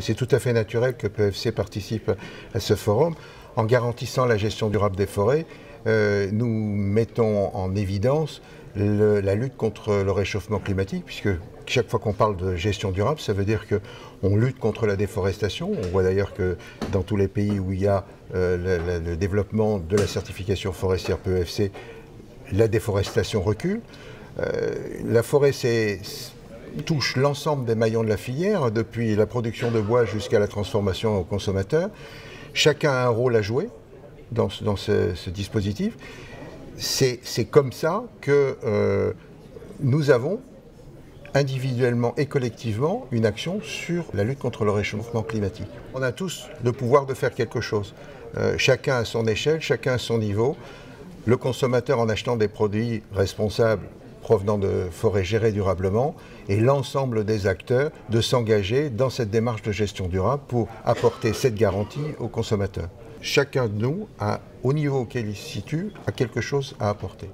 C'est tout à fait naturel que PFC participe à ce forum. En garantissant la gestion durable des forêts, nous mettons en évidence la lutte contre le réchauffement climatique, puisque chaque fois qu'on parle de gestion durable, ça veut dire qu'on lutte contre la déforestation. On voit d'ailleurs que dans tous les pays où il y a le développement de la certification forestière PEFC, la déforestation recule. La forêt, c'est... touche l'ensemble des maillons de la filière, depuis la production de bois jusqu'à la transformation au consommateur. Chacun a un rôle à jouer dans ce dispositif. C'est comme ça que nous avons individuellement et collectivement une action sur la lutte contre le réchauffement climatique. On a tous le pouvoir de faire quelque chose. Chacun à son échelle, chacun à son niveau. Le consommateur en achetant des produits responsables provenant de forêts gérées durablement, et l'ensemble des acteurs de s'engager dans cette démarche de gestion durable pour apporter cette garantie aux consommateurs. Chacun de nous, au niveau auquel il se situe, a quelque chose à apporter.